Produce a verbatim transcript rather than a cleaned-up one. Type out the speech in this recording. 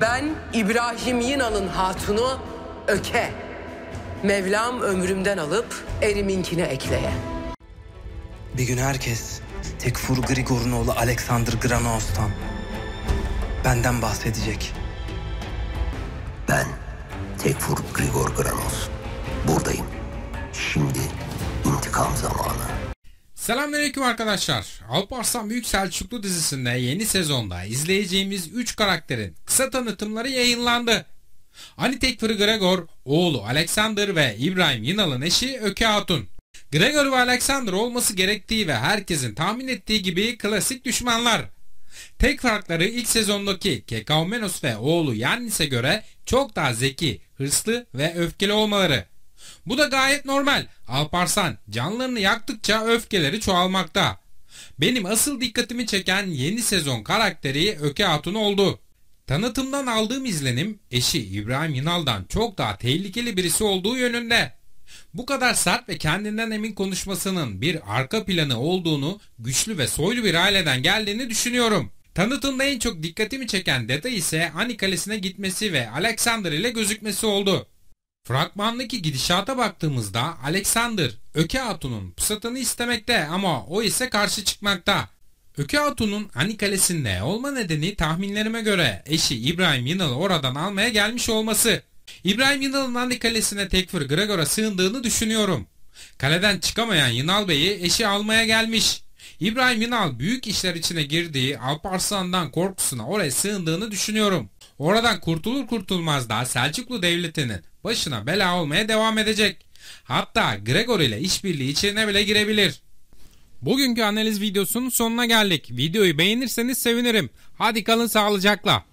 Ben İbrahim Yinal'ın hatunu Öke. Mevlam ömrümden alıp eriminkine ekleye. Bir gün herkes Tekfur Grigor'un oğlu Alexander Granoz'tan, benden bahsedecek. Ben Tekfur Grigor Granoz. Buradayım. Şimdi intikam zamanı. Selamünaleyküm arkadaşlar. Alparslan Büyük Selçuklu dizisinde yeni sezonda izleyeceğimiz üç karakterin kısa tanıtımları yayınlandı. Ani Tekfur Grigor, oğlu Alexander ve İbrahim Yinal'ın eşi Öke Hatun. Grigor ve Alexander olması gerektiği ve herkesin tahmin ettiği gibi klasik düşmanlar. Tek farkları ilk sezondaki Kekavmenos ve oğlu Yannis'e göre çok daha zeki, hırslı ve öfkeli olmaları. Bu da gayet normal. Alparslan canlarını yaktıkça öfkeleri çoğalmakta. Benim asıl dikkatimi çeken yeni sezon karakteri Öke Hatun oldu. Tanıtımdan aldığım izlenim eşi İbrahim Yinal'dan çok daha tehlikeli birisi olduğu yönünde. Bu kadar sert ve kendinden emin konuşmasının bir arka planı olduğunu, güçlü ve soylu bir aileden geldiğini düşünüyorum. Tanıtımda en çok dikkatimi çeken detay ise Ani Kalesi'ne gitmesi ve Alexander ile gözükmesi oldu. Fragmandaki gidişata baktığımızda Alexander, Öke Hatun'un pusatını istemekte ama o ise karşı çıkmakta. Öke Hatun'un Ani Kalesi'nde olma nedeni tahminlerime göre eşi İbrahim Yinal'ı oradan almaya gelmiş olması. İbrahim Yinal'ın Ani Kalesi'ne Tekfur Grigor'a sığındığını düşünüyorum. Kaleden çıkamayan Yinal Bey'i eşi almaya gelmiş. İbrahim Yinal büyük işler içine girdiği Alparslan'dan korkusuna oraya sığındığını düşünüyorum. Oradan kurtulur kurtulmaz da Selçuklu Devleti'nin başına bela olmaya devam edecek. Hatta Grigor ile işbirliği içine bile girebilir. Bugünkü analiz videosunun sonuna geldik. Videoyu beğenirseniz sevinirim. Hadi kalın sağlıcakla.